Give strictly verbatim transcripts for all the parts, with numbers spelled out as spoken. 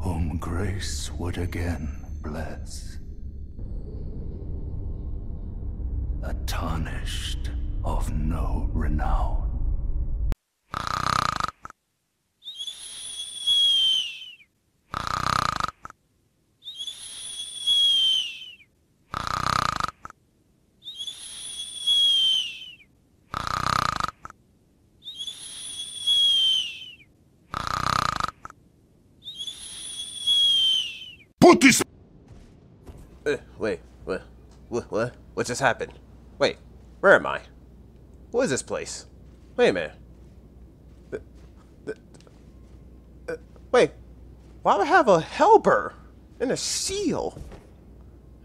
whom grace would again bless. A tarnished of no renown. Put this. Uh, wait, what? What? What? What just happened? Wait, where am I? What is this place? Wait a minute. The, the, uh, wait, why would I have a helper and a seal?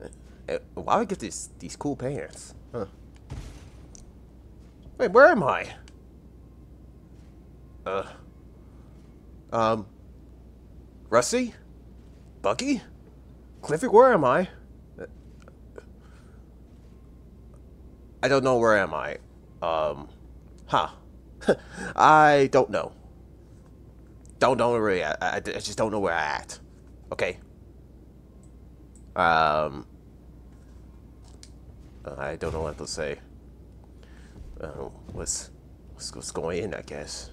Uh, why would I get these these cool pants? Huh? Wait, where am I? Uh. Um. Rusty? Bucky? Clifford, where am I? I don't know where am I. Um, huh. I don't know. Don't know really. I, I, I just don't know where I'm at. Okay. Um, I don't know what to say. Uh, what's, what's, what's going in, I guess.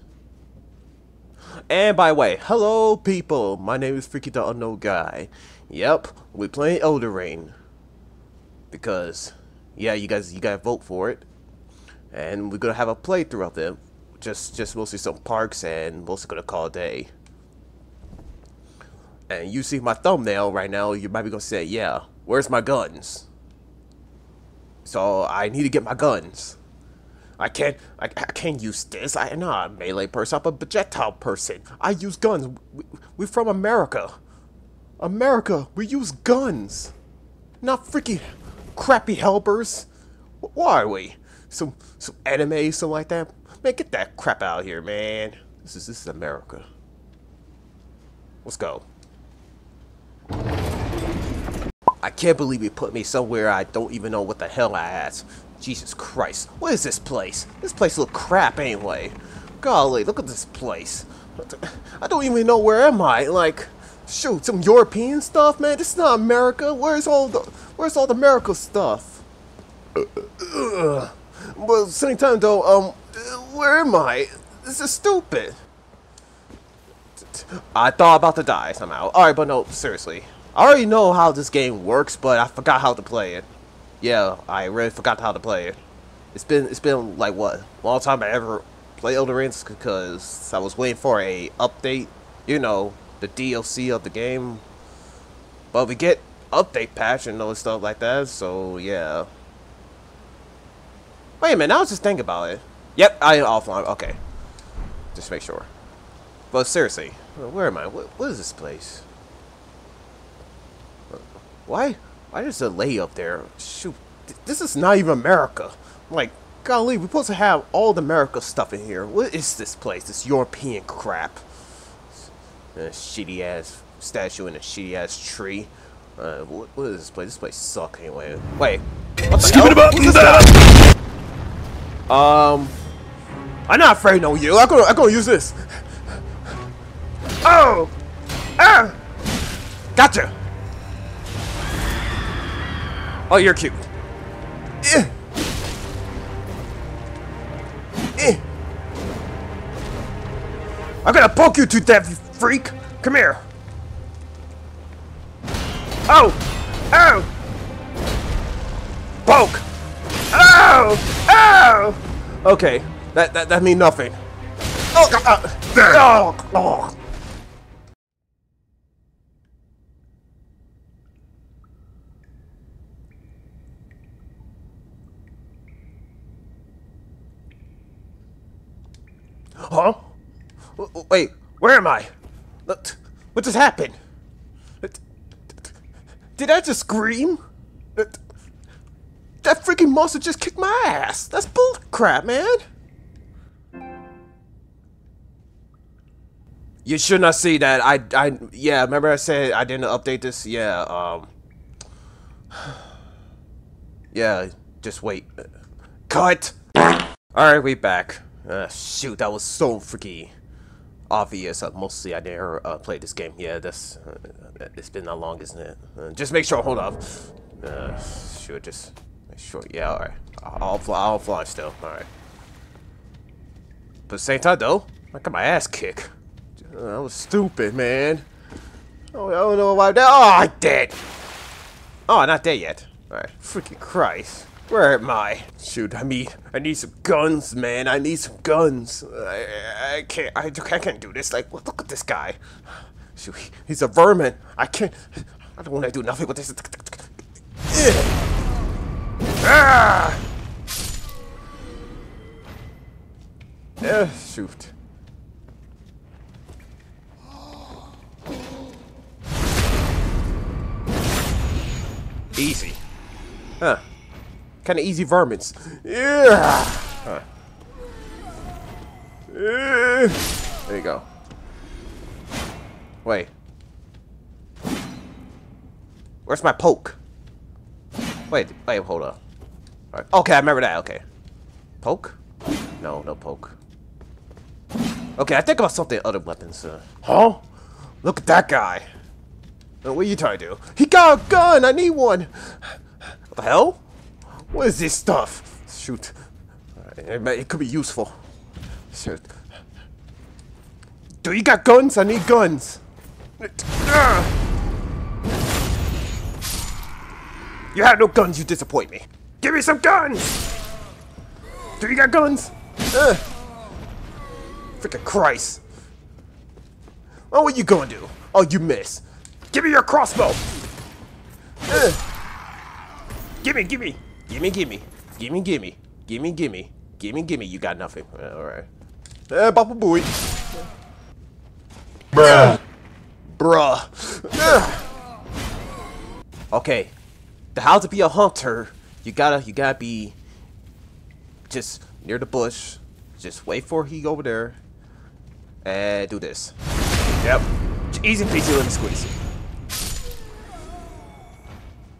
And by the way, hello people, my name is Freaky the Unknown Guy. Yep, we playing Elden Ring. Because, yeah, you guys, you gotta vote for it. And we're gonna have a playthrough of them. Just, just mostly some parks and mostly gonna call it a day. And you see my thumbnail right now, you might be gonna say, yeah, where's my guns? So, I need to get my guns. I can't, I, I can't use this. I, I'm not a melee person, I'm a projectile person. I use guns. We, we're from America. America, we use guns. Not freaking crappy helpers. Why are we? Some, some anime, something like that? Man, get that crap out of here, man. This is, this is America. Let's go. I can't believe you put me somewhere I don't even know what the hell I asked. Jesus Christ, what is this place? This place look crap anyway. Golly, look at this place. I don't even know where am I, like, shoot, some European stuff, man? This is not America, where's all the, where's all the America stuff? But at the same time though, um, where am I? This is stupid. I thought about to die somehow. Alright, but no, seriously. I already know how this game works, but I forgot how to play it. Yeah, I really forgot how to play it. It's been it's been like what, long time I ever play Elden Ring because I was waiting for a update, you know, the D L C of the game. But we get update patch and all this stuff like that, so yeah. Wait a minute, I was just thinking about it. Yep, I am offline. Okay, just make sure. But seriously, where am I? What, what is this place? Why? Why there's a lay up there? Shoot, this is not even America. Like, golly, we're supposed to have all the America stuff in here. What is this place? This European crap. And a shitty ass statue and a shitty ass tree. Uh, what, what is this place? This place sucks anyway. Wait, what the hell? About what that? Um, I'm not afraid of no you. I'm gonna, I'm gonna use this. Oh, ah, gotcha. Oh, you're cute. Eh. Eh. I'm gonna poke you to death, you freak. Come here. Oh. Oh. Poke. Oh. Oh. Okay. That that, that means nothing. Oh. Uh, oh. Oh. Huh? Wait, where am I? What just happened? Did I just scream? That freaking monster just kicked my ass! That's bull crap, man! You should not see that. I, I, yeah, remember I said I didn't update this? Yeah, um... yeah, just wait. Cut! Alright, we back. Uh, shoot, that was so freaky. obvious. Uh, mostly I never uh, played this game. Yeah, that's uh, it's been that long, isn't it? Uh, just make sure. Hold up. Uh, sure, just make sure. Yeah, all right. I'll fly. I'll fly still. All right. But at the same time, though, I got my ass kicked. That was stupid, man. Oh, I don't know why. That. Oh, I'm dead. Oh, not dead yet. All right. Freaking Christ. Where am I? Shoot, I mean, I need some guns, man. I need some guns. I, I can't, I, I can't do this. Like, look at this guy. Shoot, he, he's a vermin. I can't, I don't want to do nothing with this. Ah! Uh, shoot. Easy. Huh. Kind of easy vermins. Yeah. Huh. There you go. Wait. Where's my poke? Wait, wait, hold up. All right. Okay, I remember that. Okay. Poke? No, no poke. Okay, I think about something other weapons. Uh, huh? Look at that guy. What are you trying to do? He got a gun. I need one. What the hell? What is this stuff? Shoot. It could be useful. Shoot. Do you got guns? I need guns. You have no guns, you disappoint me. Give me some guns! Do you got guns? Uh. Freaking Christ. Oh, what you gonna do? Oh, you miss. Give me your crossbow! Uh. Gimme, gimme! Gimme, gimme, gimme, gimme, gimme, gimme, gimme, gimme. You got nothing. Uh, all right. Uh, Baba Booey. Bruh. Bruh. Uh. Okay. The how to be a hunter, you gotta, you gotta be just near the bush. Just wait for he over there, and do this. Yep. Easy peasy, lemon squeezy.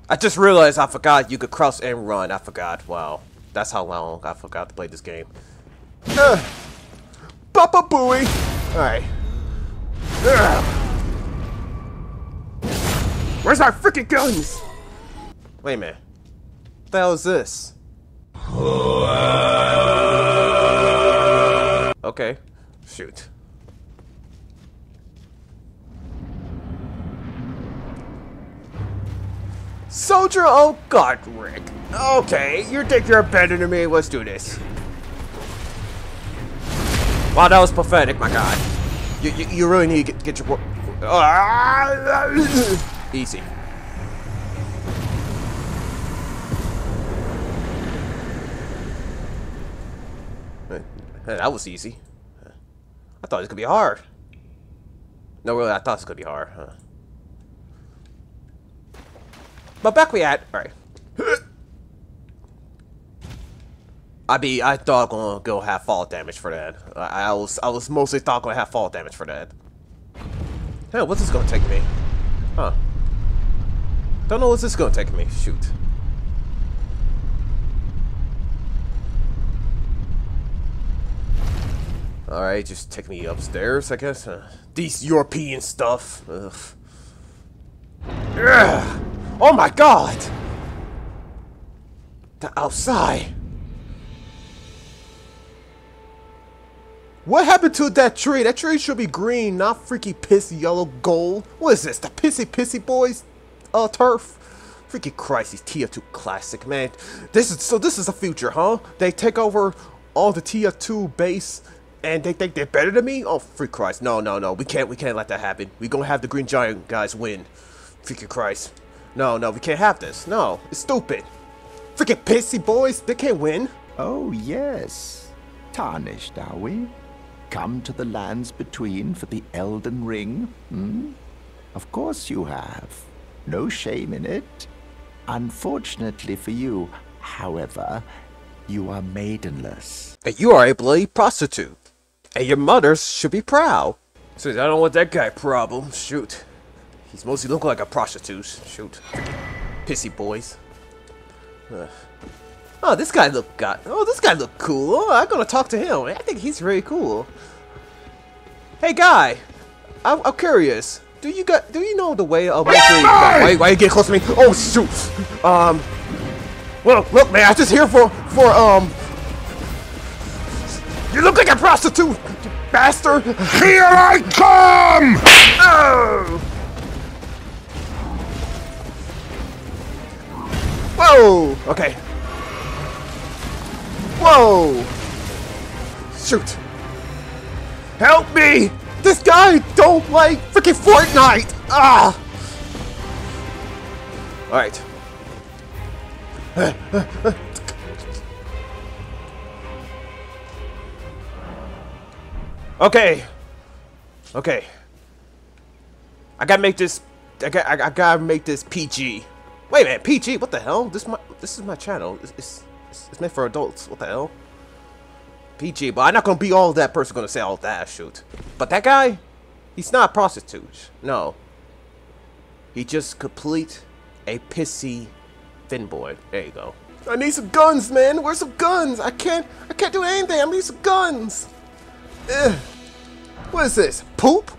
I just realized I forgot you could crouch and run. I forgot. Wow. That's how long I forgot to play this game. Uh, Baba Booey! Alright. Uh, where's my freaking guns? Wait a minute. What the hell is this? Okay. Shoot. Soldier, oh god, Rick. Okay, you think you're better than me, let's do this. Wow, that was pathetic, my god. You, you, you really need to get, get your... Easy. That was easy. I thought it was gonna be hard. No, really, I thought it was gonna be hard, huh? But back we at, alright. I be, I thought I'm gonna go have fall damage for that. I, I was, I was mostly thought I'm gonna have fall damage for that. Hell, what's this gonna take me? Huh? Don't know what's this gonna take me. Shoot. All right, just take me upstairs, I guess. Uh, these European stuff. Ugh. Ugh. Oh my god! The outside! What happened to that tree? That tree should be green, not freaky pissy yellow gold. What is this? The pissy pissy boys uh turf? Freaky Christ, these T F two classic, man. This is so this is the future, huh? They take over all the T F two base and they think they're better than me? Oh freak Christ. No, no, no. We can't we can't let that happen. We're gonna have the green giant guys win. Freaky Christ. No, no, we can't have this. No, it's stupid. Freaking pissy boys, they can't win. Oh, yes. Tarnished, are we? Come to the lands between for the Elden Ring, hmm? Of course you have. No shame in it. Unfortunately for you, however, you are maidenless. And you are a bloody prostitute. And your mothers should be proud. Since I don't want that guy problem, shoot. He's mostly looking like a prostitute. Shoot. Pissy boys. Ugh. Oh, this guy look got. Oh, this guy look cool. Oh, I'm gonna talk to him. I think he's really cool. Hey guy, I'm, I'm curious. Do you got? Do you know the way of making? Why, why you get close to me? Oh shoot! Um. Well, look, man. I was just here for for um. You look like a prostitute, you bastard! Here I come! Oh. Whoa! Okay. Whoa! Shoot! Help me! This guy don't like freaking Fortnite! Ah! Alright. Okay. Okay. I gotta make this. I got. I, I gotta make this P G. Wait a minute, P G? What the hell? This my. This is my channel. It's. It's, it's meant for adults. What the hell? P G, but I'm not gonna be all that person gonna say all that, shoot. But that guy, he's not a prostitute. No. He just complete a pissy thin boy. There you go. I need some guns, man! Where's some guns? I can't I can't do anything, I need some guns! Ugh. What is this? Poop?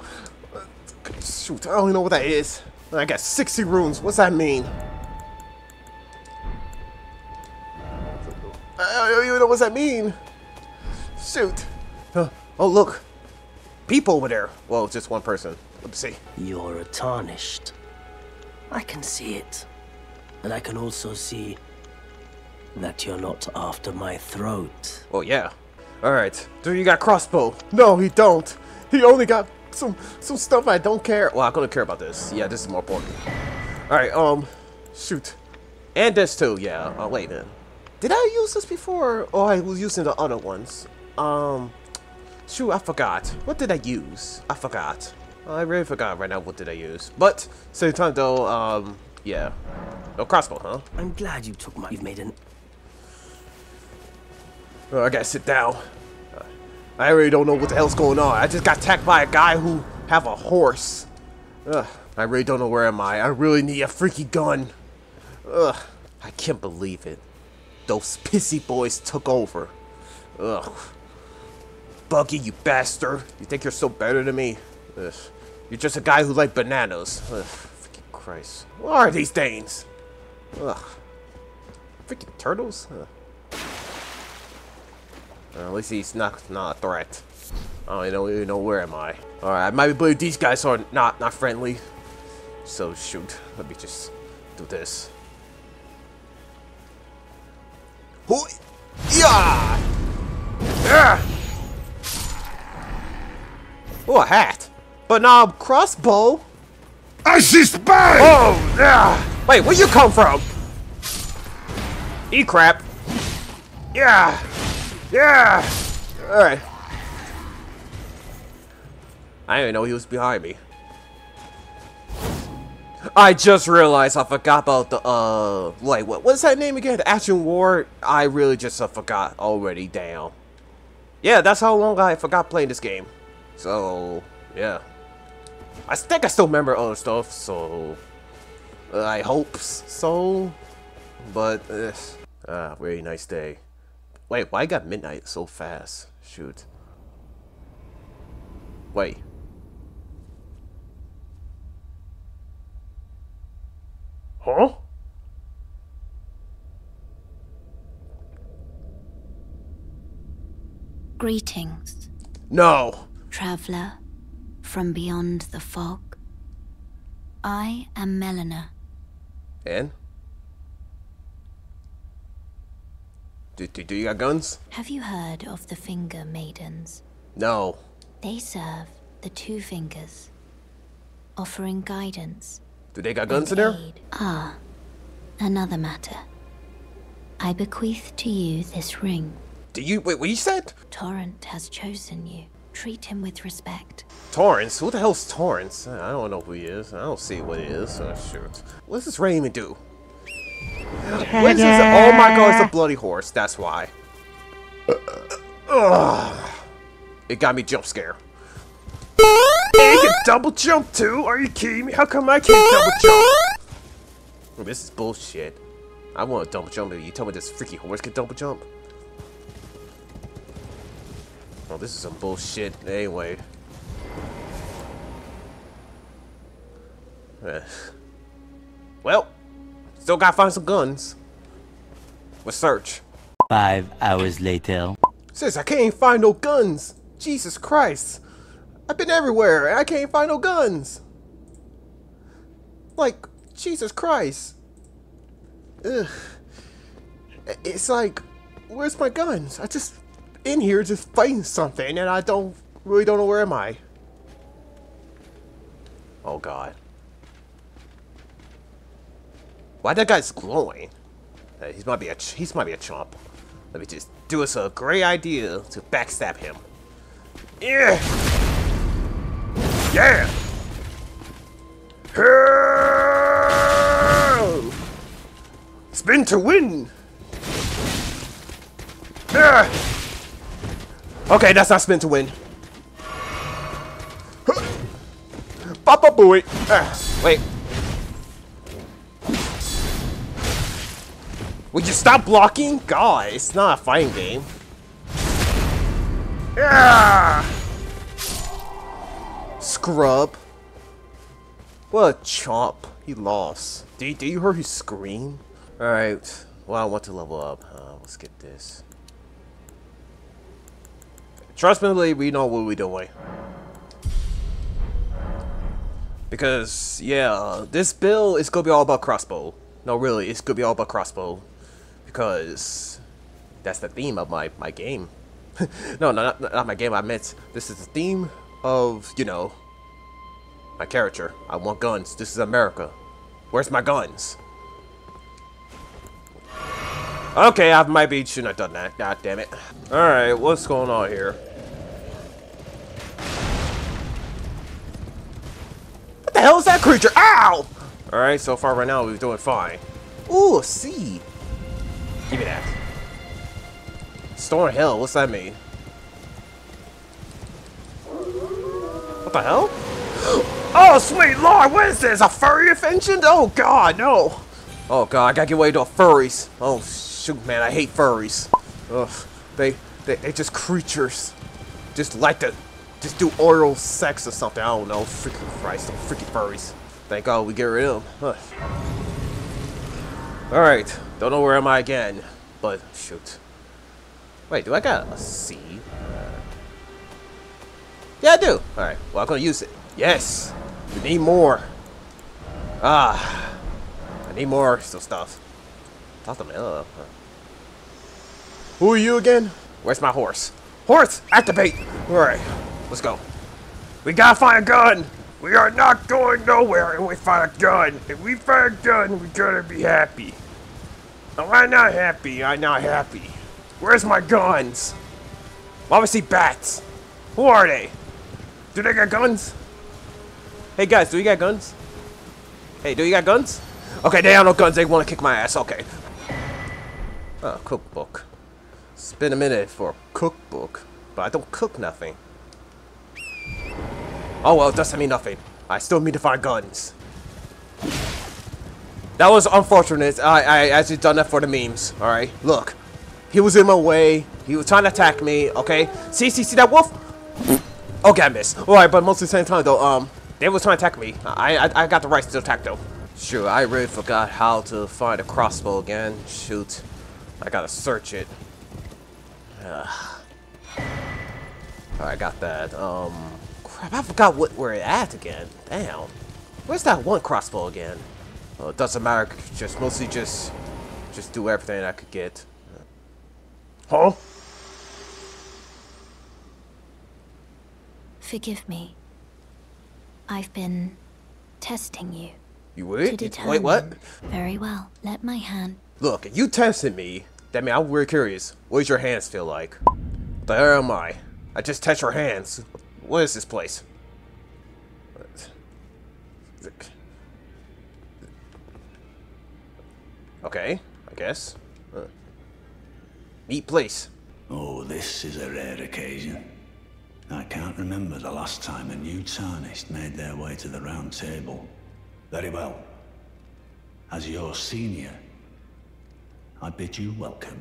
Shoot, I don't even know what that is. I got sixty runes, what's that mean? I don't even know what that mean. Shoot! Huh. Oh look, people over there. Well, just one person. Let's see. You're a tarnished. I can see it, and I can also see that you're not after my throat. Oh yeah. All right. Do you got crossbow? No, he don't. He only got some some stuff I don't care. Well, I'm gonna care about this. Yeah, this is more important. All right. Um, shoot. And this too. Yeah. Oh wait then. Did I use this before? Oh, I was using the other ones. Um, shoot, I forgot. What did I use? I forgot. I really forgot right now what did I use. But, same time though, um, yeah. Oh, crossbow, huh? I'm glad you took my... You've made an... Oh, I gotta sit down. I really don't know what the hell's going on. I just got attacked by a guy who have a horse. Ugh, I really don't know where am I. I really need a freaky gun. Ugh, I can't believe it. Those pissy boys took over. Ugh. Buggy, you bastard! You think you're so better than me? Ugh. You're just a guy who likes bananas. Ugh. Freaking Christ! What are these things? Ugh. Freaking turtles? Huh. Well, at least he's not not a threat. I don't even know where am I. All right, I might believe these guys are not not friendly. So shoot, let me just do this. Who? Yeah! Yeah! Oh, a hat. But now I'm crossbow. I see spy! Oh, yeah! Wait, where you come from? E crap. Yeah! Yeah! Alright. I didn't even know he was behind me. I just realized I forgot about the, uh, like, what was that name again? The Action War? I really just uh, forgot already, damn. Yeah, that's how long I forgot playing this game. So, yeah. I think I still remember other stuff, so... Uh, I hope so. But, uh, ah, very nice day. Wait, why I got midnight so fast? Shoot. Wait. Huh? Greetings. No. Traveler from beyond the fog. I am Melina. And? Do, do, do you got guns? Have you heard of the Finger Maidens? No. They serve the two fingers, offering guidance. Do they got guns in there? Ah, another matter. I bequeath to you this ring. Do you wait? What you said? Torrent has chosen you. Treat him with respect. Torrent? Who the hell's Torrent? I don't know who he is. I don't see what he is. Oh, shoot. What's this ring even do? What is this? Oh my God! It's a bloody horse. That's why. It got me jump scare. Hey, you can double jump too? Are you kidding me? How come I can't double jump? This is bullshit. I want to double jump. You tell me this freaky horse can double jump? Oh, this is some bullshit. Anyway. Well, still gotta find some guns. Let's search. Five hours later. Sis, I can't find no guns. Jesus Christ. I've been everywhere and I can't find no guns. Like, Jesus Christ. Ugh. It's like, where's my guns? I just in here just fighting something and I don't really don't know where am I. Oh God. Why that guy's glowing? Hey, he might be a ch he might be a chomp. Let me just do us a great idea to backstab him. Yeah. Yeah. Hurl! Spin to win. Yeah. Okay, that's not spin to win. Papa booey. Ah, wait. Would you stop blocking? God, it's not a fighting game. Yeah. Scrub. What a chomp. He lost. Did, did you hear his scream? Alright. Well, I want to level up. Uh, let's get this. Trust me, we know what we're doing. Because, yeah, this build is going to be all about crossbow. No, really, it's going to be all about crossbow. Because that's the theme of my, my game. no, no, not, not my game, I meant this is the theme of, you know, my character. I want guns. This is America. Where's my guns? Okay, I might be shouldn't have done that. God damn it. Alright, what's going on here? What the hell is that creature? Ow! Alright, so far right now we're doing fine. Ooh, a seed. Give me that. Storm hell, what's that mean? What the hell? Oh, sweet lord, what is this? A furry invention? Oh god, no. Oh god, I gotta get away to furries. Oh shoot, man, I hate furries. Ugh, they, they, they just creatures. Just like to, just do oral sex or something. I don't know. Freaking Christ, those freaking furries. Thank God we get rid of them. Huh. All right, don't know where am I again, but shoot. Wait, do I got a seed? Yeah, I do. All right, well I'm gonna use it. Yes, we need more. Ah. I need more stuff. Talk to me. Uh, who are you again? Where's my horse? Horse, activate! Alright, let's go. We gotta find a gun! We are not going nowhere if we find a gun. If we find a gun, we gotta be happy. No, I'm not happy. I'm not happy. Where's my guns? Why do I see bats? Who are they? Do they got guns? Hey guys, do you got guns? Hey, do you got guns? Okay, they have no guns, they want to kick my ass, okay. Oh, cookbook. It's been a minute for a cookbook, but I don't cook nothing. Oh well, it doesn't mean nothing. I still need to find guns. That was unfortunate, I, I actually done that for the memes, alright? Look, he was in my way, he was trying to attack me, okay? See, see, see that wolf? Okay, I missed. Alright, but most of the same time though, um, they was trying to attack me. I, I, I got the rights to attack though. Shoot, I really forgot how to find a crossbow again. Shoot, I gotta search it. Ugh. All right, I got that. Um, crap, I forgot what we're at again. Damn, where's that one crossbow again? Well, it doesn't matter. Just mostly just, just do everything I could get. Huh? Forgive me. I've been testing you. You would? Wait, what? Very well. Let my hand. Look, you tested me. That means I'm really curious. What does your hands feel like? The hell am I? I just touched your hands. What is this place? Okay, I guess. Huh. Neat place. Oh, this is a rare occasion. I can't remember the last time a new tarnished made their way to the round table. Very well. As your senior, I bid you welcome.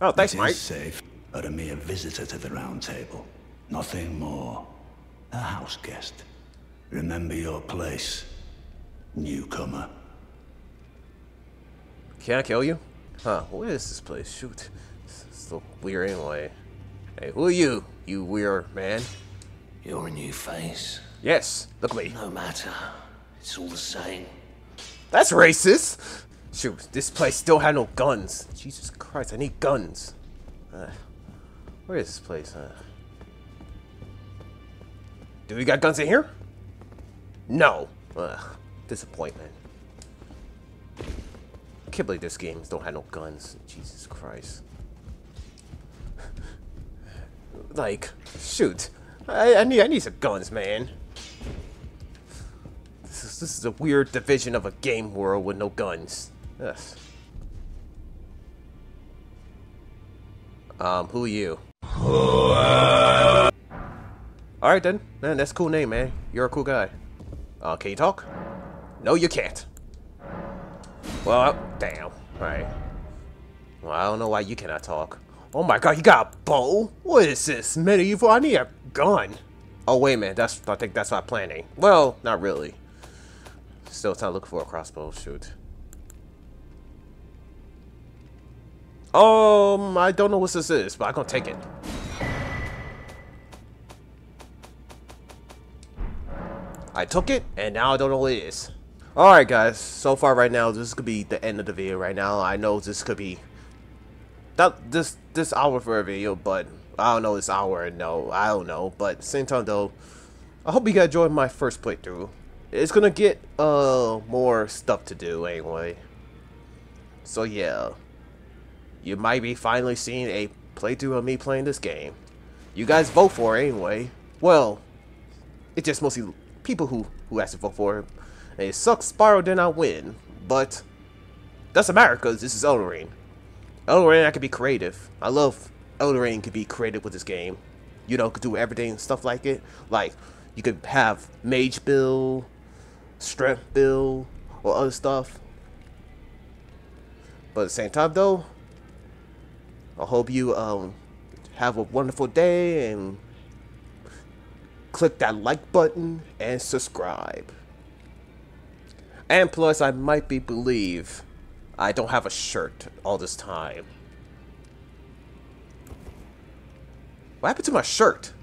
Oh, thanks, Mike. It is safe, but a mere visitor to the round table. Nothing more. A house guest. Remember your place. Newcomer. Can I kill you? Huh, what is this place? Shoot. This is so weird anyway. Hey, who are you, you weird man? You're a new face. Yes, look at me. No matter. It's all the same. That's racist! Shoot, this place still had no guns. Jesus Christ, I need guns. Uh, where is this place? Uh, do we got guns in here? No. Ugh, disappointment. I can't believe this game don't have no guns. Jesus Christ. Like, shoot. I, I need I need some guns, man. This is this is a weird division of a game world with no guns. Ugh. Um, who are you? Alright then. Man, that's a cool name, man. You're a cool guy. Uh, can you talk? No, you can't. Well, I, damn. Alright. Well, I don't know why you cannot talk. Oh my god, you got a bow? What is this? Medieval? I need a gun. Oh, wait a minute. That's, I think that's my planning. Well, not really. Still time looking for a crossbow. Shoot. Um, I don't know what this is, but I'm gonna take it. I took it, and now I don't know what it is. Alright guys, so far right now, this could be the end of the video right now. I know this could be... Not this, this hour for a video, but... I don't know, this hour, no, I don't know. But, same time though, I hope you guys enjoyed my first playthrough. It's gonna get, uh, more stuff to do anyway. So yeah. You might be finally seeing a playthrough of me playing this game. You guys vote for it anyway. Well, it's just mostly... people who who asked to vote for him, and it sucks Spyro did not win, but doesn't matter because this is Elden Ring. Elden Ring, I could be creative. I love Elden Ring. Could be creative with this game, you know, could do everything and stuff like it. Like you could have mage build, strength build, or other stuff. But at the same time though, I hope you um have a wonderful day and. Click that like button and subscribe. And plus, I might be believe I don't have a shirt all this time. What happened to my shirt?